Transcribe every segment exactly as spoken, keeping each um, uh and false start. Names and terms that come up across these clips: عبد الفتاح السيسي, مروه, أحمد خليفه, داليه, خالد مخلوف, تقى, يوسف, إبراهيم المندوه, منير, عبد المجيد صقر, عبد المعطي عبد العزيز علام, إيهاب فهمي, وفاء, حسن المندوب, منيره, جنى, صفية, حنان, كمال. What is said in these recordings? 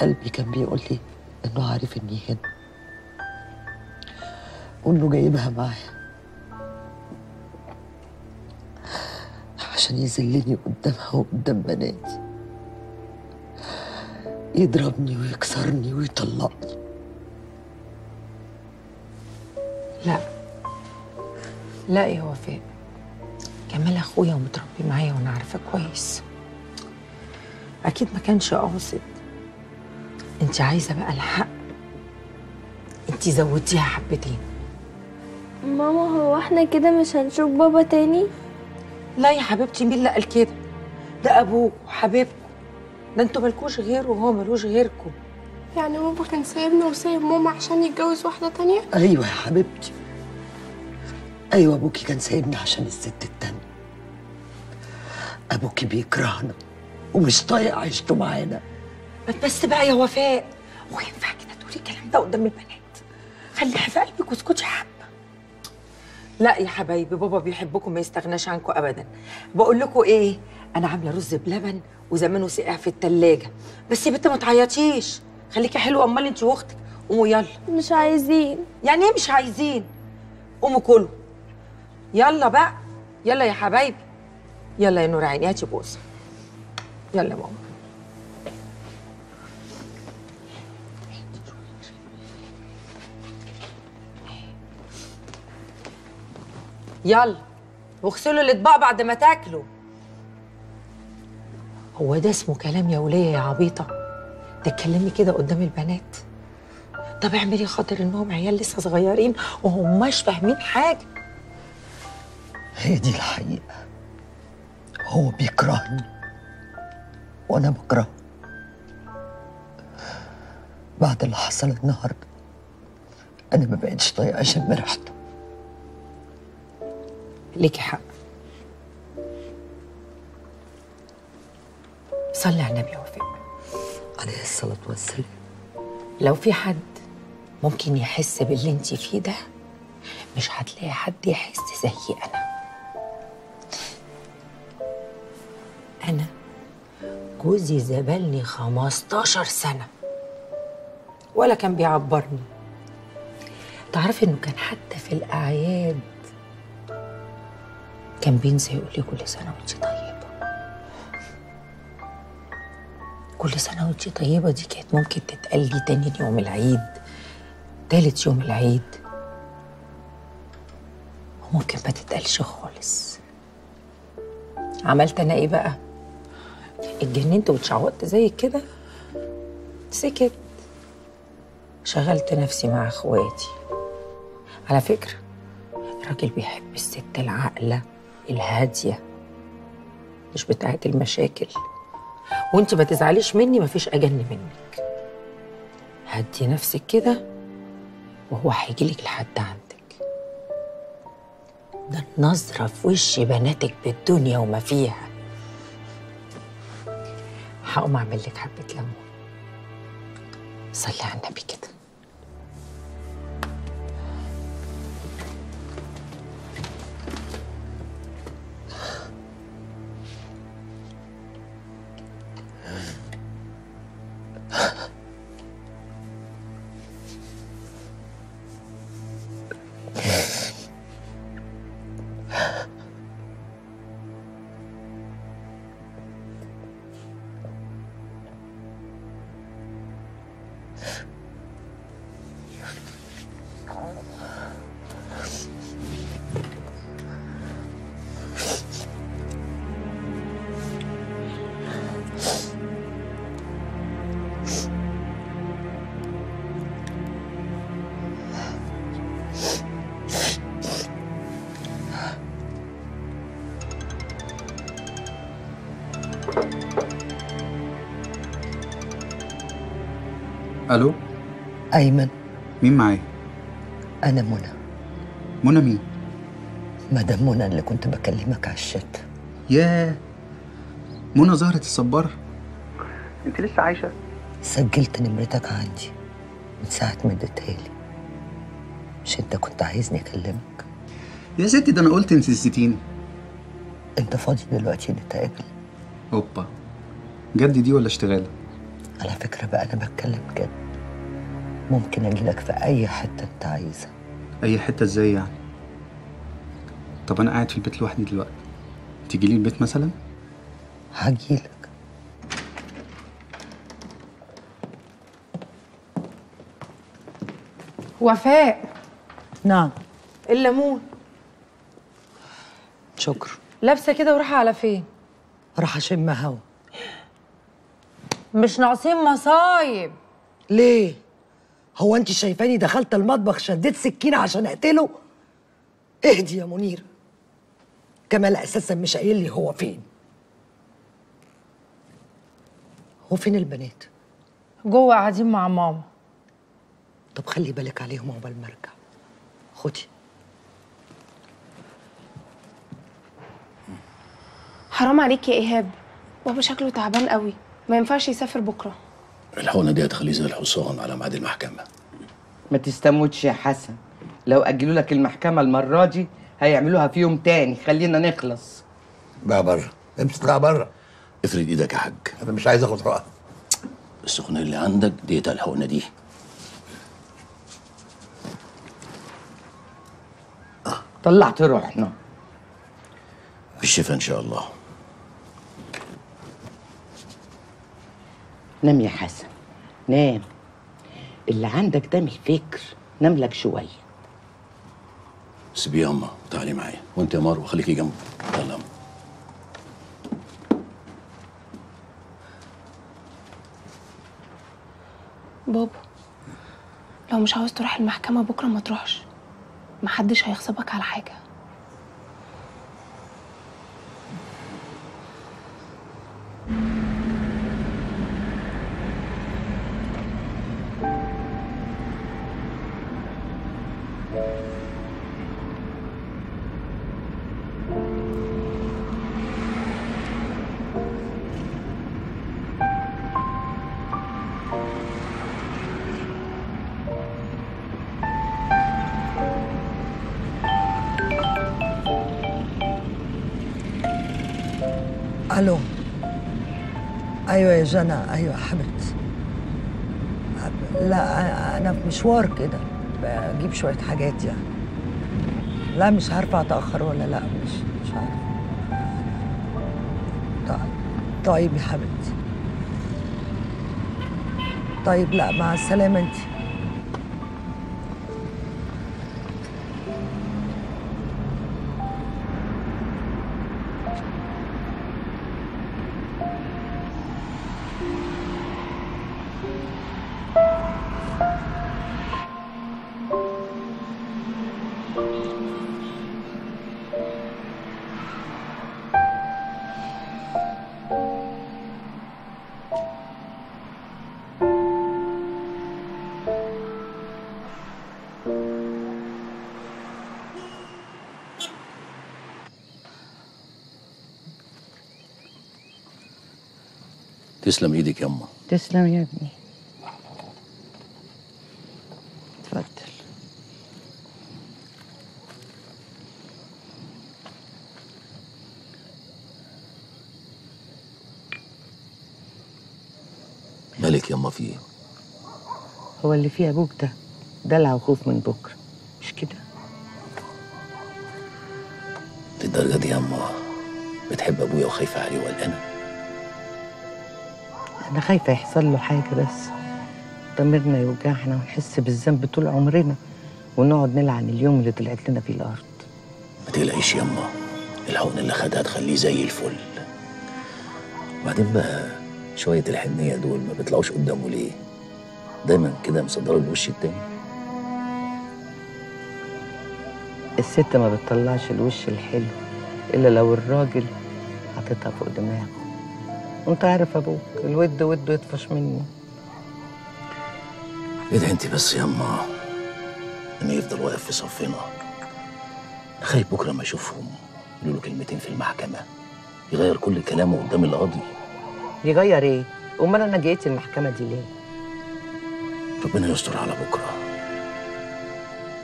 قلبي كان بيقول لي انه عارف اني هنا وانه جايبها معايا عشان يذلني قدامها وقدام بناتي، يضربني ويكسرني ويطلقني. لا لا يا وفاء، كمال اخويا ومتربي معايا وانا عارفه كويس، اكيد ما كانش قاصد. انت عايزه بقى الحق، انت زودتيها حبتين. ماما هو احنا كده مش هنشوف بابا تاني؟ لا يا حبيبتي، مين اللي قال كده؟ ده ابوك وحبيبكم، ده انتوا مالكوش غيره وهو مالوش غيركم. يعني بابا كان سايبنا وسايب ماما عشان يتجوز واحده تانيه؟ ايوه يا حبيبتي، ايوه ابوكي كان سايبنا عشان الست التانيه. ابوكي بيكرهنا ومش طايق عيشته معانا. بس بقى يا وفاء، هو ينفع كده تقولي الكلام ده قدام البنات؟ خليها في قلبك واسكتي حبه. لا يا حبايبي، بابا بيحبكم ما يستغناش عنكم ابدا. بقول لكم ايه، انا عامله رز بلبن وزمانه ساقع في التلاجه. بس يا بنت ما تعيطيش، خليكي حلوه. امال انت واختك قوموا يلا. مش عايزين. يعني ايه مش عايزين؟ قوموا كلوا يلا بقى. يلا يا حبايبي، يلا يا نور عيني، هاتي بوسه. يلا يا ماما. يلا واغسلوا الاطباق بعد ما تاكلوا. هو ده اسمه كلام يا وليه يا عبيطه؟ تتكلمي كده قدام البنات؟ طب اعملي خاطر انهم عيال لسه صغيرين وهماش فاهمين حاجه. هي دي الحقيقه، هو بيكرهني وانا بكرهه. بعد اللي حصل النهارده انا ما بقتش طايقه اشم ريحته. ليكي حق. صلي على النبي يا وفاء عليه الصلاة والسلام. لو في حد ممكن يحس باللي انت فيه ده مش هتلاقي حد يحس زي انا. انا جوزي زبلني خمستاشر سنة ولا كان بيعبرني. تعرفي انه كان حتى في الاعياد كان بينسى يقول لي كل سنة وانتي طيبة. كل سنة وانتي طيبة دي كانت ممكن تتقال لي تاني يوم العيد، تالت يوم العيد، وممكن ما تتقالش خالص. عملت أنا إيه بقى؟ اتجننت واتشعوطت زي كده، سكت، شغلت نفسي مع إخواتي. على فكرة الراجل بيحب الست العاقلة الهادية، مش بتاعة المشاكل. وانت ما تزعليش مني، مفيش أجن منك. هدي نفسك كده وهو هيجيلك لحد عندك. ده النظرة في وش بناتك بالدنيا وما فيها. هقوم أعمل لك حبة ليمون. صلي على النبي كده. الو ايمن، مين معايا؟ انا منى. منى مين؟ مدام منى اللي كنت بكلمك على الشات. ياه، منى زهرة الصبار، انت لسه عايشه؟ سجلت نمرتك عندي من ساعه ما اديتها لي. مش انت كنت عايزني اكلمك؟ يا ستي ده انا قلت انت نسيتيني. انت فاضي دلوقتي نتقابل؟ اوبا، جد دي ولا اشتغاله؟ على فكرة بقى أنا بتكلم كده، ممكن أجيلك في أي حتة أنت عايزها. أي حتة إزاي يعني؟ طب أنا قاعد في البيت لوحدي دلوقتي، تيجي لي البيت مثلا؟ هجيلك. وفاء. نعم. الليمون. شكرا. لابسة كده ورايحة على فين؟ راح أشم هوا. مش ناقصين مصايب. ليه؟ هو انت شايفاني دخلت المطبخ شديت سكينه عشان اقتله؟ اهدي يا منيره. كمال اساسا مش قايل لي هو فين. هو فين البنات؟ جوه قاعدين مع ماما. طب خلي بالك عليهم عقبال ما ارجع. خدي. حرام عليك يا ايهاب، بابا شكله تعبان قوي، ما ينفعش يسافر بكره. الحقنه دي هتخليه زي الحصان على ميعاد المحكمه. ما تستموتش يا حسن، لو اجلوا لك المحكمه المره دي هيعملوها في يوم تاني. خلينا نخلص بقى بره. امسك بقى بره. افرد ايدك يا حاج، انا مش عايز اخد رأي. السخونيه اللي عندك ديتها الحقنه دي. آه. طلعت روحنا. بالشفا ان شاء الله. نام يا حسن، نام. اللي عندك ده من الفكر، نام لك شويه. سيبيه يا اما، تعالي معايا، وانت يا مروه خليكي جنبه. يلا يا بابا، لو مش عاوز تروح المحكمه بكره ما تروحش، محدش هيغصبك على حاجه. الو. ايوه يا جنى. ايوه يا حبيبتي. لا انا في مشوار كده، بجيب شويه حاجات يعني. لا مش عارفه اتاخر ولا لا، مش مش عارفه. طيب يا حبيبتي. طيب، لا مع السلامه انت. تسلم ايدك يا امه. تسلم يا ابني. اتفضل. مالك يا امه؟ في ايه؟ هو اللي فيه ابوك ده دلع وخوف من بكره، مش كده؟ للدرجه دي يا امه بتحب ابويا وخايفه عليه وقلقانه؟ أنا خايفة يحصل له حاجة بس، ضميرنا يوجعنا ونحس بالذنب طول عمرنا ونقعد نلعن اليوم اللي طلعت لنا فيه الأرض. ما تقلقيش يما، الحقن اللي خدها تخليه زي الفل. وبعدين بقى شوية الحنية دول ما بيطلعوش قدامه ليه؟ دايما كده مصدرة الوش التاني. الست ما بتطلعش الوش الحلو إلا لو الراجل حاططها فوق دماغه، وانت عارف ابوك الود وده يطفش منه. ادعي انت بس يا اما انه يفضل واقف في صفنا، خايف بكره ما اشوفهم يقولوا كلمتين في المحكمه يغير كل كلامه قدام القاضي. يغير ايه؟ امال انا جيت المحكمه دي ليه؟ ربنا يستر على بكره.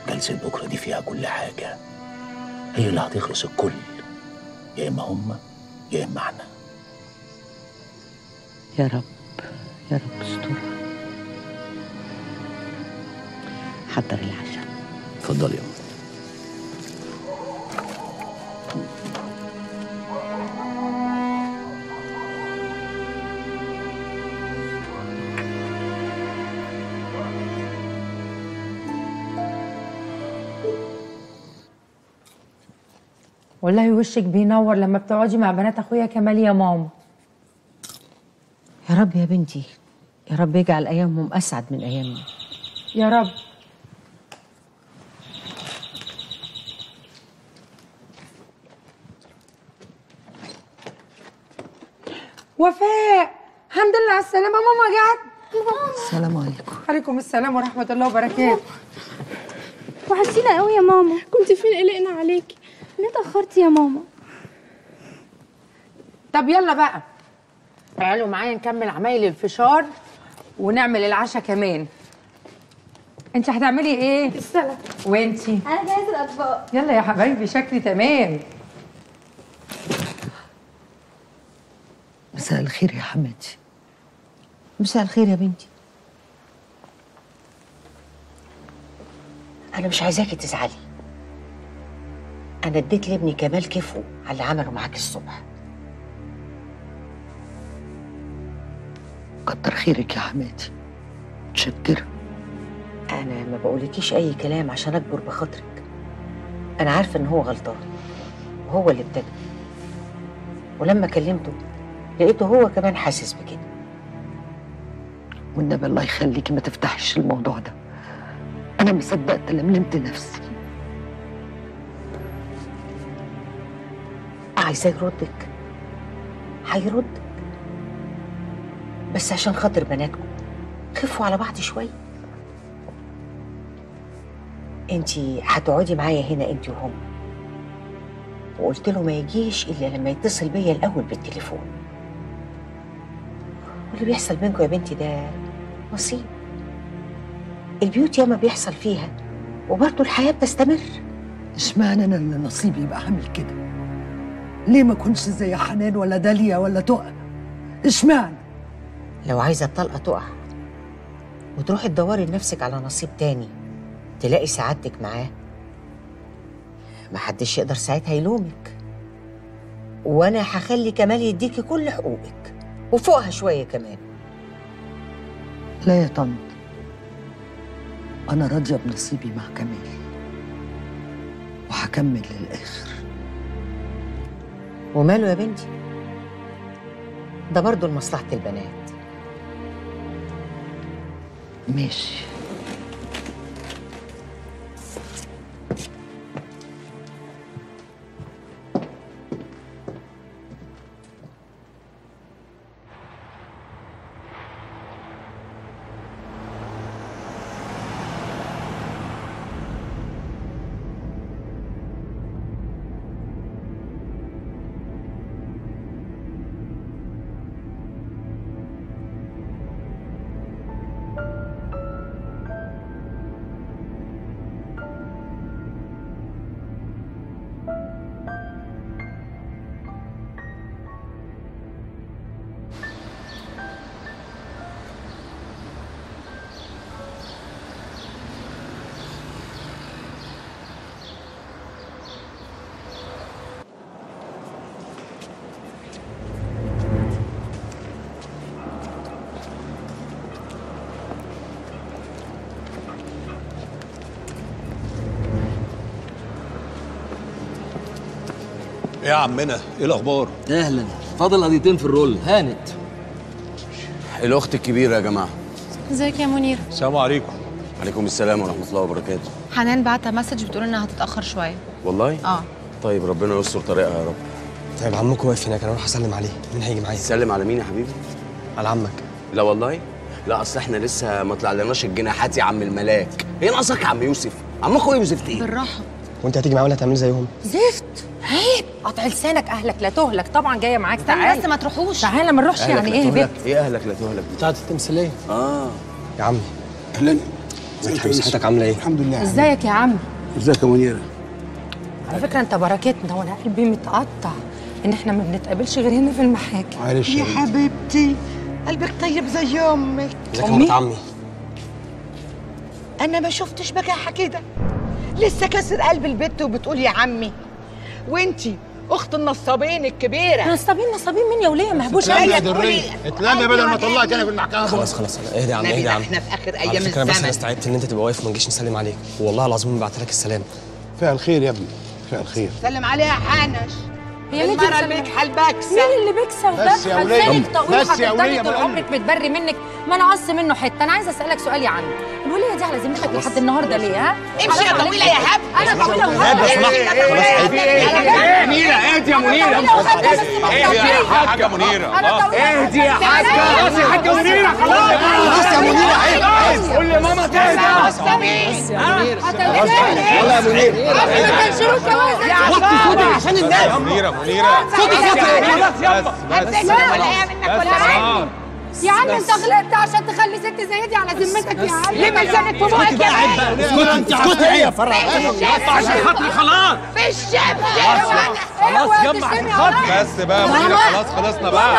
جلسه بكره دي فيها كل حاجه، هي اللي هتخلص الكل، يا اما هم يا اما احنا. يا رب يا رب استرها. حضر العشاء. اتفضلي يا ماما. والله وشك بينور لما بتقعدي مع بنات اخويا كمال يا ماما. يا رب يا بنتي، يا رب يجعل ايامهم اسعد من ايامنا يا رب. وفاء، الحمد لله على السلامه. ماما جت. السلام عليكم. وعليكم السلام ورحمه الله وبركاته. وحشينا قوي يا ماما. كنت فين؟ قلقنا عليكي. ليه اتاخرتي يا ماما؟ طب يلا بقى تعالوا معايا نكمل عمايل الفشار ونعمل العشاء كمان. انت هتعملي ايه؟ السلطه. وانتي؟ انا جاهزه الاطباق. يلا يا حبايبي، شكلي تمام. مساء الخير يا حماتي. مساء الخير يا بنتي. انا مش عايزاكي تزعلي. انا اديت لابني كمال كيفه على اللي عمله معاكي الصبح. كتر خيرك يا حماتي، متشكرة. أنا ما بقولكيش أي كلام عشان أكبر بخاطرك. أنا عارفة إن هو غلطان وهو اللي ابتدى، ولما كلمته لقيته هو كمان حاسس بكده. والنبي الله يخليكي ما تفتحيش الموضوع ده. أنا ما صدقت لما لمت نفسي. عايزاه يردك هيردك، بس عشان خاطر بناتكم خفوا على بعض شويه. انتي هتقعدي معايا هنا انتي وهم، وقلت له ما يجيش الا لما يتصل بيا الاول بالتليفون. واللي بيحصل بينكم يا بنتي ده نصيب. البيوت ياما بيحصل فيها وبرضه الحياه بتستمر. اشمعنى انا اللي نصيبي يبقى عامل كده؟ ليه ما كنتش زي حنان ولا داليه ولا تقى؟ اشمعنى؟ لو عايزه الطلقه تقع وتروحي تدوري لنفسك على نصيب تاني تلاقي سعادتك معاه، محدش يقدر ساعتها يلومك. وانا هخلي كمال يديكي كل حقوقك وفوقها شويه كمان. لا يا طنط، انا راضيه بنصيبي مع كمال وهكمل للاخر. وماله يا بنتي؟ ده برضه لمصلحه البنات. ماشي. يا عمنا، ايه الاخبار؟ اهلا. فاضل قضيتين في الرول. هانت الاخت الكبيره يا جماعه. ازيك يا منير؟ السلام عليكم. وعليكم السلام ورحمه الله وبركاته. حنان بعتها مسج بتقول انها هتتاخر شويه. والله؟ اه. طيب ربنا يستر طريقها يا رب. طيب عمكم واقف هناك، انا هروح اسلم عليه. مين هيجي معايا؟ تسلم على مين يا حبيبي؟ على عمك. لا والله؟ لا، اصل احنا لسه ما طلعلناش الجناحات يا عم الملاك. ايه ناقصك يا عم يوسف؟ عم اخويا يوسف ايه؟ بالراحه. وانت هتيجي معايا ولا هتعملي زيهم؟ زفت. عيب. قطع لسانك. اهلك لا تهلك. طبعا جايه معاك. تعالى بس ما تروحوش. تعالى ما نروحش. يعني ايه بت؟ ايه اهلك لا تهلك دي؟ بتاعت التمثيليه. اه يا عمي. اهلا. ازيك يا صحتك عامله ايه؟ الحمد لله. ازيك يا عم؟ ازيك يا منيره؟ على فكره انت بركتنا، وانا قلبي متقطع ان احنا ما بنتقابلش غير هنا في المحاكم. معلش يا حبيبتي. قلبك طيب زي امك. ازيك يا مرات عمي؟ انا ما شفتش بجاحه كده، لسه كسر قلب البت وبتقول يا عمي. وانتي اخت النصابين الكبيره. نصابين نصابين مين يا وليه مهبوشه؟ ايه يا دريه اتلمي بدل ما طلعت انا في المحكمه. خلاص خلاص اهدى يا عم اهدى يا عم، احنا في اخر ايام الزمن. بس انا استعدت ان انت تبقى واقف وما تجيش نسلم عليك، والله العظيم بعت لك السلام. فيها الخير يا ابني فيها الخير. سلم عليها يا حنش، هي ليه المره اللي بيكحل بكسه؟ مين اللي بيكسب بكسه؟ ازيك طويل هتفضلي طول عمرك متبري منك ما نقص منه حته. انا عايزه اسالك سؤال يا عم، الوليه دي على ذمتك لحد النهارده ليه؟ ها؟ امشي يا طويله يا هبل. انا طويله وهبل. منيره اهدي يا منيره، اهدي يا حاجه منيره، اهدي يا حاجه. خلاص يا حاجه منيره خلاص خلاص يا منيره، عيب قول لماما تهدى. خلاص يا منيره والله يا منيره كان شروط جوازك يا عم عشان الناس. منيره منيره صوتي خلاص يابا هتسمع الحقيقه منك ولا عادي يا عم؟ انت غلطت عشان تخلي ست زي دي على ذمتك يا عم. ليه ملزمك في بوقك يا عم؟ اسكتي اسكتي ايه يا فرع عشان خاطري. خلاص في الشبشب خلاص يما عشان خاطري بس بقى. منيره خلاص خلصنا بقى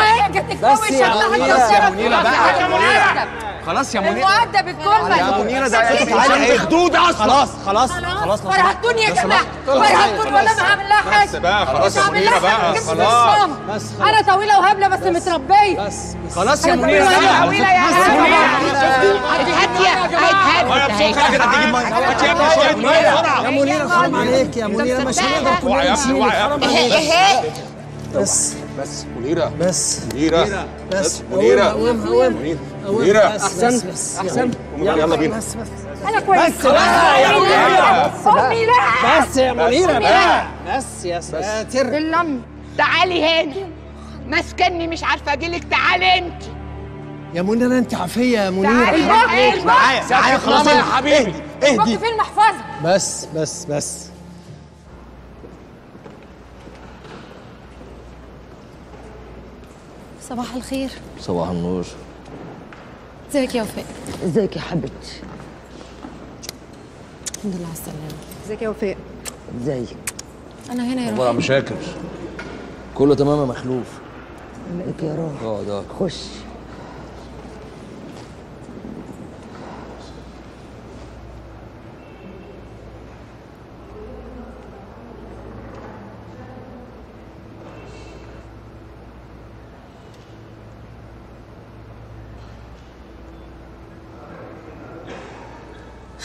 بس يا منيره بقى. خلاص يا منيره المؤدب الكلمه يا منيره ده صوتك عالي في خدود اصلا. خلاص خلاص خلاص فرهدتوني يا جماعه فرهدتوني ولا ما هعمل لها حاجه. بس بقى خلاص يا منيره بقى خلاص. انا طويله وهبله بس متربيه. خلاص يا منيره بقى طويله يا هاديه. يا منيره حرام عليك يا منيره مش هنقدر كلنا نسيبك. حرام عليك بس بس منيره بس منيره بس منيره منيره منيره احسنت احسنت يلا بينا. انا كويس بس يا منيره بس يا منيره بس يا ساتر باللم. تعالي هنا ماسكني مش عارفه اجيلك. تعالي انت يا منيره انت عافيه يا منيره. تعالي معايا تعالي خلاص يا حبيبي اهدي اهدي فين محفظه. بس بس بس صباح الخير. صباح النور. ازيك يا وفاء؟ ازيك يا حبيبتي؟ الحمد لله على السلامة. ازيك يا وفاء؟ ازيك؟ أنا هنا يا روحي. والله عم شاكر كله تمام يا مخلوف. ازيك يا روحي؟ اه ده خش.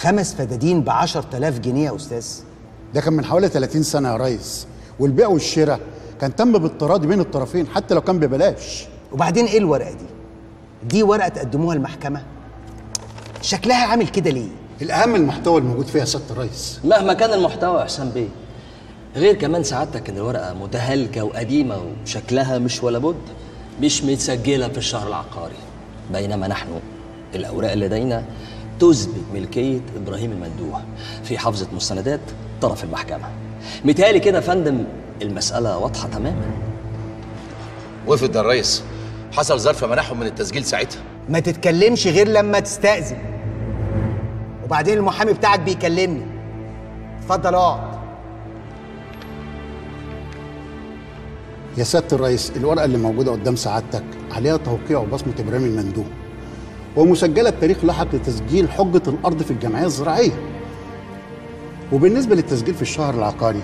خمس فدادين ب عشرة آلاف جنيه يا استاذ. ده كان من حوالي ثلاثين سنه يا ريس، والبيع والشراء كان تم بالتراضي بين الطرفين حتى لو كان ببلاش. وبعدين ايه الورقه دي؟ دي ورقه تقدموها المحكمه؟ شكلها عامل كده ليه؟ الاهم المحتوى الموجود فيها يا سياده الريس. مهما كان المحتوى يا حسام بيه، غير كمان سعادتك ان الورقه متهالكه وقديمه وشكلها مش ولا بد مش متسجله في الشهر العقاري، بينما نحن الاوراق اللي لدينا تثبت ملكية إبراهيم المندوه في حافظة مستندات طرف المحكمة. متهيألي كده يا فندم المسألة واضحة تماما. وافد يا ريس، حصل ظرف منحهم من التسجيل ساعتها. ما تتكلمش غير لما تستأذن. وبعدين المحامي بتاعك بيكلمني. اتفضل اقعد. يا سيادة الريس، الورقة اللي موجودة قدام سعادتك عليها توقيع وبصمة إبراهيم المندوه. ومسجله بتاريخ لاحق لتسجيل حجه الارض في الجمعيه الزراعيه. وبالنسبه للتسجيل في الشهر العقاري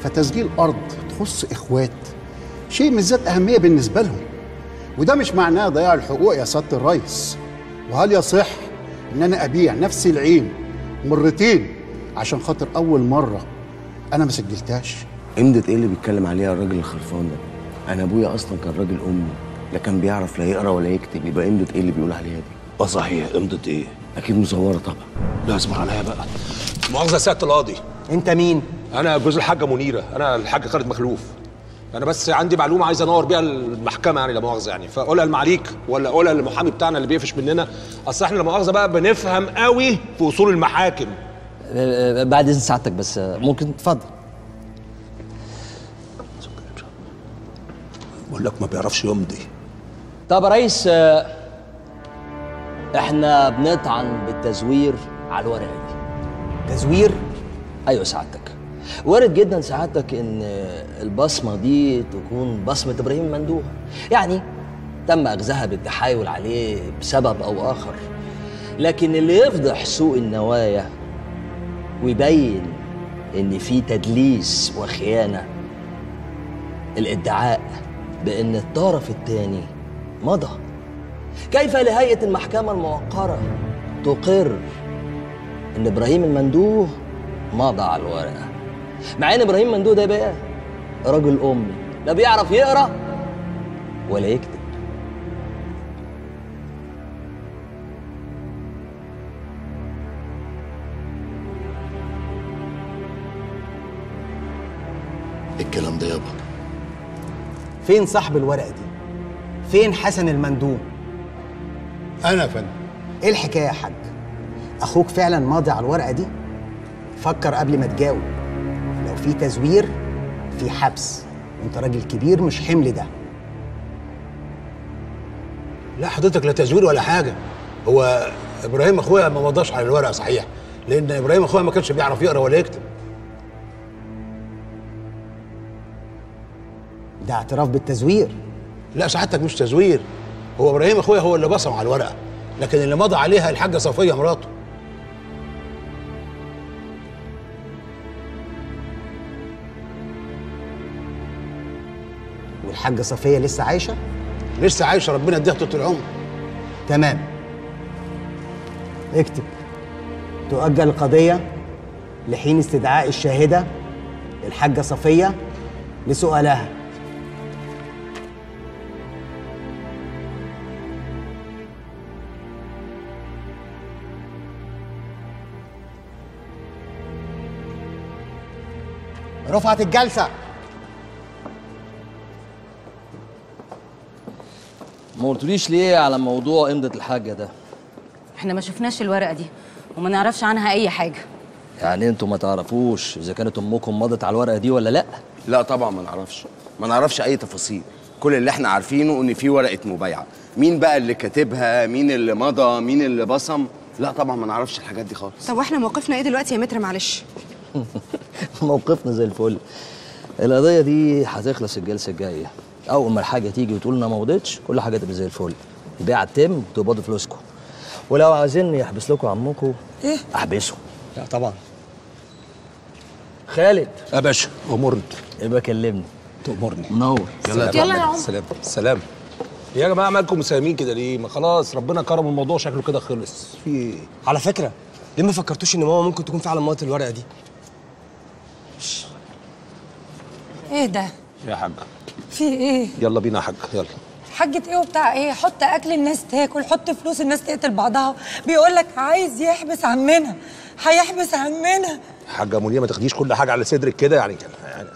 فتسجيل ارض تخص اخوات شيء من ذات اهميه بالنسبه لهم، وده مش معناه ضياع الحقوق يا سياده الريس. وهل يصح ان انا ابيع نفسي العين مرتين عشان خاطر اول مره انا ما سجلتهاش؟ امضه ايه اللي بيتكلم عليها الراجل الخرفان ده؟ انا ابويا اصلا كان راجل امي، لا كان بيعرف لا يقرا ولا يكتب، يبقى امضه ايه اللي بيقول عليها دي؟ اه صحيح امضه ايه؟ اكيد مزوره طبعا. لا اسمع عليا بقى. مؤاخذه يا سياده القاضي. انت مين؟ انا جوز الحاجه منيره، انا الحاج خالد مخلوف. انا بس عندي معلومه عايز انور بيها المحكمه يعني لا مؤاخذه يعني، فقولها لمعاليك ولا قولها للمحامي بتاعنا اللي بيقفش مننا، اصل احنا لا مؤاخذه بقى بنفهم قوي في اصول المحاكم. بعد اذن سعادتك بس ممكن تتفضل. بقول لك ما بيعرفش يمضي. طب يا ريس احنا بنطعن بالتزوير على الورقه دي. تزوير؟ ايوه سعادتك. وارد جدا سعادتك ان البصمه دي تكون بصمه ابراهيم المندوه، يعني تم أخذها بالتحايل عليه بسبب أو آخر، لكن اللي يفضح سوء النوايا ويبين إن في تدليس وخيانة الادعاء بإن الطرف الثاني مضى. كيف لهيئة المحكمة الموقرة تقر إن إبراهيم المندوه مضى على الورقة، مع إن إبراهيم المندوه ده بقى راجل أمي لا بيعرف يقرأ ولا يكتب؟ الكلام ده يابا. فين صاحب الورقة دي؟ فين حسن المندوب؟ أنا فندم. إيه الحكاية يا حاج؟ أخوك فعلا ماضي على الورقة دي؟ فكر قبل ما تجاوب، لو في تزوير في حبس، وأنت راجل كبير مش حمل ده. لا حضرتك لا تزوير ولا حاجة، هو إبراهيم أخويا ما مضاش على الورقة صحيح، لأن إبراهيم أخويا ما كانش بيعرف يقرأ ولا يكتب. ده اعتراف بالتزوير. لا سعادتك مش تزوير، هو ابراهيم اخويا هو اللي بصم على الورقه، لكن اللي مضى عليها الحاجه صفيه مراته. والحاجه صفيه لسه عايشه؟ لسه عايشه، ربنا يديها طول العمر. تمام، اكتب تؤجل القضيه لحين استدعاء الشاهده الحاجه صفيه لسؤالها. رفعت الجلسة. ما قلتوليش ليه على موضوع امضة الحاجة ده؟ احنا ما شفناش الورقة دي وما نعرفش عنها أي حاجة. يعني انتوا ما تعرفوش إذا كانت أمكم مضت على الورقة دي ولا لأ؟ لا طبعا ما نعرفش، ما نعرفش أي تفاصيل، كل اللي احنا عارفينه إن في ورقة مبايعة، مين بقى اللي كاتبها؟ مين اللي مضى؟ مين اللي بصم؟ لا طبعا ما نعرفش الحاجات دي خالص. طب واحنا موقفنا إيه دلوقتي يا متر معلش؟ موقفنا زي الفل. القضيه دي هتخلص الجلسه الجايه، اول ما الحاجه تيجي وتقول لنا ما مضيتش كل حاجه تبقى زي الفل، البيعه تتم تقبضوا فلوسكم، ولو عايزين يحبس لكم عمكم ايه احبسه. لا طبعا. خالد يا باشا امرت، يبقى كلمني تامرني. منور. يلا يا عم. سلام سلام يا جماعه. مالكم مساهمين كده ليه؟ ما خلاص ربنا كرم، الموضوع شكله كده خلص. في على فكره ليه ما فكرتوش ان ماما ممكن تكون فعلا مضت الورقه دي؟ ايه ده؟ يا حاجة في ايه؟ يلا بينا يا حاجة. يلا حاجة ايه وبتاع ايه؟ حط اكل الناس تاكل، حط فلوس الناس تقتل بعضها. بيقول لك عايز يحبس عمنا، هيحبس عمنا. حاجة منيره ما تاخديش كل حاجة على صدرك كده، يعني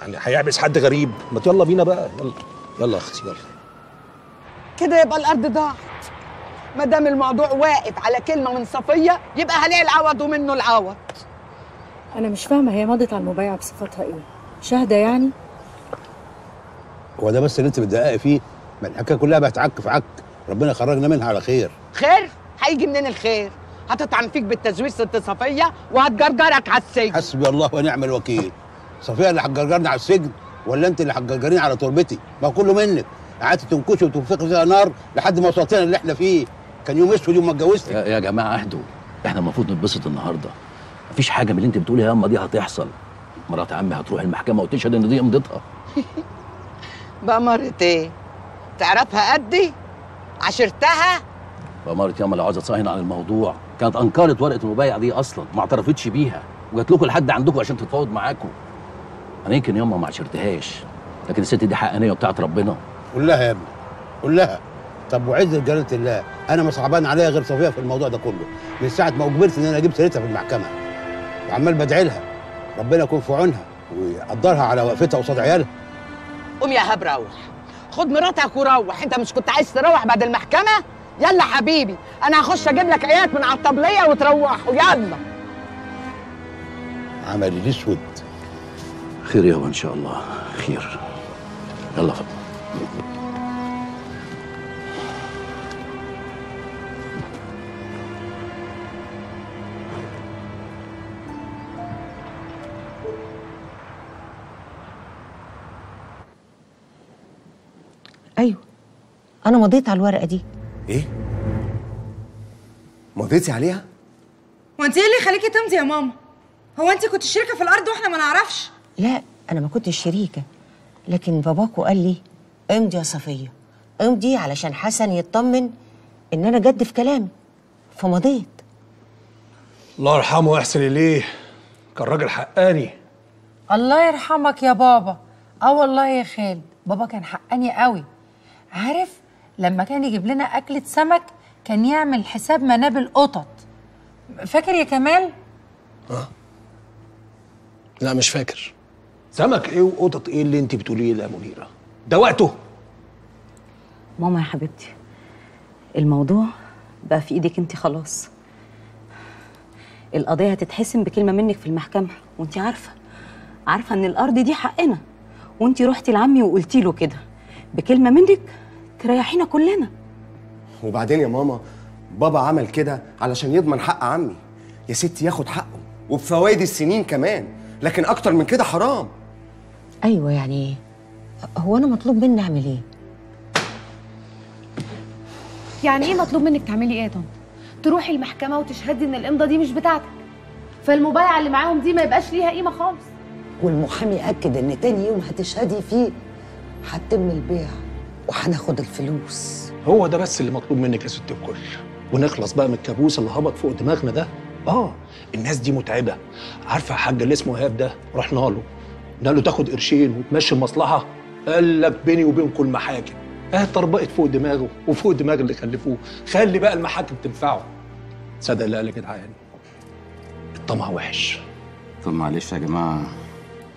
يعني هيحبس حد غريب؟ ما يلا بينا بقى. يلا يلا يا اختي يلا. كده يبقى الارض ضاعت. ما دام الموضوع واقف على كلمة من صفية يبقى هنلاقي العوض ومنه العوض. أنا مش فاهمة هي مضت على المبايعة بصفتها إيه؟ شاهدة يعني؟ هو ده بس اللي أنت بتدققي فيه؟ ما الحكاية كلها بقت عك في عك، ربنا يخرجنا منها على خير. خير؟ هيجي منين الخير؟ هتطعن فيك بالتزوير ست صفية وهتجرجرك على السجن. حسبي الله ونعم الوكيل. صفية اللي هتجرجرني على السجن ولا أنت اللي هتجرجريني على تربتي؟ ما هو كله منك، قعدت تنكشي وتنفخي فيها نار لحد ما وصلتنا اللي احنا فيه، كان يوم اسود يوم ما اتجوزتك. يا, يا جماعة اهدوا، احنا المفروض نتبسط النهارده. مفيش حاجه من اللي انت بتقوليها يا اما دي هتحصل. مرات عمي هتروح المحكمه وتشهد ان دي امضتها. بأمرت ايه؟ تعرفها قدي؟ عشرتها؟ بأمرت ياما لو عاوزه تصهين عن الموضوع كانت انكرت ورقه المبايعه دي اصلا، ما اعترفتش بيها وجات لكم لحد عندكم عشان تتفاوض معاكم. انا يمكن ياما ما عشرتهاش، لكن الست دي حقانيه وبتاعت ربنا. قول لها يا ابني قول لها. طب وعز جلاله الله انا ما صعبان عليها غير صفيه في الموضوع ده كله، من ساعه ما اجبرت ان انا اجيب سيرتها في المحكمه وعمال بدعي لها ربنا يكون في عونها ويقدرها على وقفتها قصاد عيالها. قوم يا ايهاب روح، خد مراتك وروح. انت مش كنت عايز تروح بعد المحكمه؟ يلا حبيبي انا هخش اجيب لك عيال من على الطبليه وتروحوا. يلا عملي ليه اسود؟ خير يابا ان شاء الله خير. يلا فضل. انا مضيت على الورقه دي. ايه؟ مضيتي عليها؟ وانت ايه اللي يخليكي تمضي يا ماما؟ هو انت كنت شريكه في الارض واحنا ما نعرفش؟ لا انا ما كنتش شريكه، لكن باباكو قال لي امضي يا صفيه، امضي علشان حسن يطمن ان انا جد في كلامي، فمضيت. الله يرحمه ويحسن اليه، كان راجل حقاني. الله يرحمك يا بابا. اه والله يا خالد، بابا كان حقاني قوي. عارف لما كان يجيب لنا اكله سمك كان يعمل حساب منابل قطط. فاكر يا كمال؟ اه لا مش فاكر. سمك ايه وقطط ايه اللي انت بتقوليه ده يا منيره؟ ده وقته. ماما يا حبيبتي، الموضوع بقى في ايدك انت خلاص. القضيه هتتحسم بكلمه منك في المحكمه، وانت عارفه عارفه ان الارض دي حقنا، وانت رحتي لعمي وقلتي له كده، بكلمه منك تريحينا كلنا. وبعدين يا ماما، بابا عمل كده علشان يضمن حق عمي. يا ستي ياخد حقه وبفوائد السنين كمان، لكن اكتر من كده حرام. ايوه يعني هو انا مطلوب مني اعمل ايه؟ يعني ايه مطلوب منك تعملي ايه يا طنط؟ تروحي المحكمه وتشهدي ان الامضه دي مش بتاعتك، فالمبايعه اللي معاهم دي ما يبقاش ليها قيمه خالص. والمحامي اكد ان تاني يوم هتشهدي فيه هتتم البيع وهناخد الفلوس. هو ده بس اللي مطلوب منك يا ست الكل، ونخلص بقى من الكابوس اللي هبط فوق دماغنا ده. اه الناس دي متعبه. عارفه يا حاج اللي اسمه ايهاب ده؟ رحنا له قلنا له تاخد قرشين وتمشي المصلحه، قال لك بيني وبينكم المحاكم. اه طربقت فوق دماغه وفوق دماغ اللي خلفوه، خلي بقى المحاكم تنفعه. صدق اللي قال يا جدعان، الطمع وحش. طب معلش يا جماعه،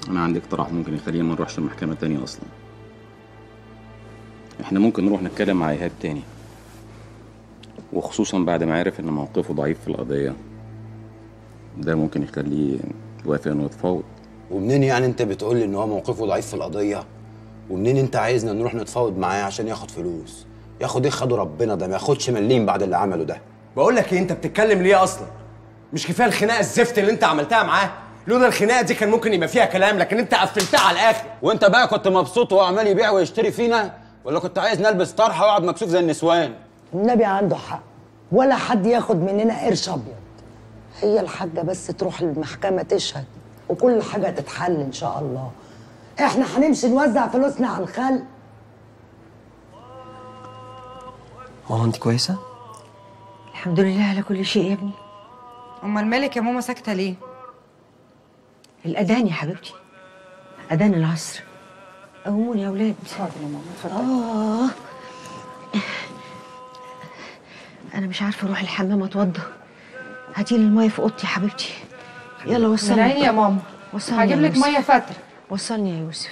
انا عندي اقتراح ممكن يخلينا ما نروحش المحكمه تاني اصلا. احنا ممكن نروح نتكلم مع ايهاب تاني، وخصوصا بعد ما عرف ان موقفه ضعيف في القضيه. ده ممكن يخليه يوافق انه يتفاوض. ومنين يعني انت بتقول لي ان هو موقفه ضعيف في القضيه؟ ومنين انت عايزنا نروح نتفاوض معاه عشان ياخد فلوس؟ ياخد ايه؟ خده ربنا، ده ما ياخدش مليم بعد اللي عمله ده. بقول لك ايه، انت بتتكلم ليه اصلا؟ مش كفايه الخناقه الزفت اللي انت عملتها معاه؟ لولا الخناقه دي كان ممكن يبقى فيها كلام، لكن انت قفلتها على الاخر. وانت بقى كنت مبسوط وهو عمال يبيع ويشتري فينا، ولا كنت عايز نلبس طرحه واقعد مكسوف زي النسوان؟ النبي عنده حق، ولا حد ياخد مننا قرش ابيض. هي الحاجه بس تروح للمحكمه تشهد وكل حاجه تتحل ان شاء الله. احنا هنمشي نوزع فلوسنا على الخلق. ماما انت كويسه؟ الحمد لله على كل شيء يا ابني. امال مالك يا ماما ساكته ليه؟ الاذان يا حبيبتي، اذان العصر. قوموني يا اولاد. اتفضلي يا ماما اتفضلي. اه انا مش عارفه اروح الحمام اتوضى. هاتي لي الميه في اوضتي يا حبيبتي. يلا وصلني. عيني يا ماما، وصلني. هجيب لك ميه فتره. وصلني يا يوسف.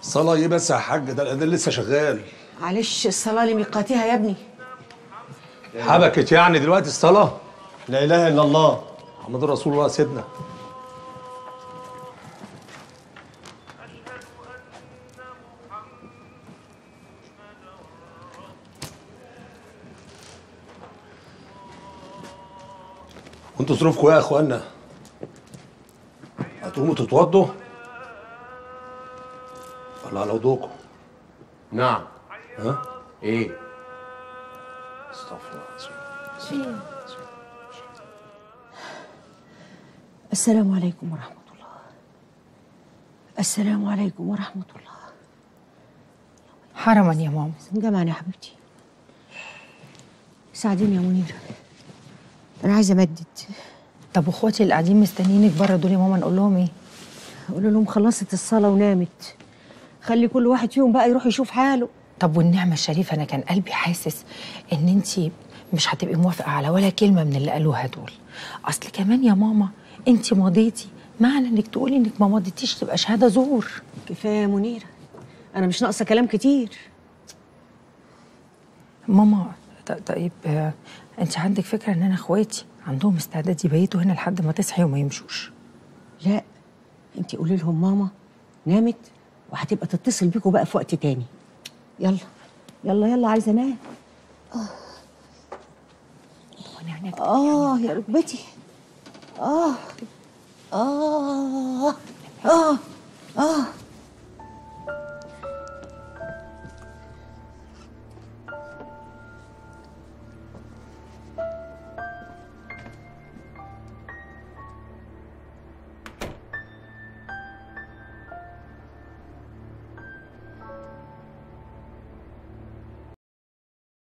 الصلاة ايه بس يا حاج؟ ده الأذان لسه شغال. معلش الصلاة اللي ميقاتيها يا ابني. حبكت يعني دلوقتي الصلاة؟ لا إله إلا الله محمد رسول الله سيدنا. وانتوا ظروفكم ايه يا اخوانا؟ هتقوموا تتوضوا؟ ولا على وضوكم؟ نعم. ها؟ ايه؟ استغفر الله. السلام عليكم ورحمة الله. السلام عليكم ورحمة الله. حرما يا ماما. جمعنا يا حبيبتي. ساعديني يا منيرة، أنا عايزة أمدد. طب واخواتي اللي قاعدين مستنيينك بره دول يا ماما نقول لهم ايه؟ اقول لهم خلصت الصلاه ونامت، خلي كل واحد فيهم بقى يروح يشوف حاله. طب والنعمه الشريفه، انا كان قلبي حاسس ان انتي مش هتبقي موافقه على ولا كلمه من اللي قالوها دول. اصل كمان يا ماما انتي ماضيتي، معنى انك تقولي انك ما ماضيتيش تبقى شهاده زور. كفايه يا منيره، انا مش ناقصه كلام كتير. ماما طيب انت عندك فكره ان انا اخواتي عندهم استعداد يبيتوا هنا لحد ما تصحي وما يمشوش؟ لا انت قولي لهم ماما نامت وهتبقى تتصل بيكوا بقى في وقت تاني. يلا يلا يلا، عايزه انام. اه اه يا ركبتي. اه اه اه اه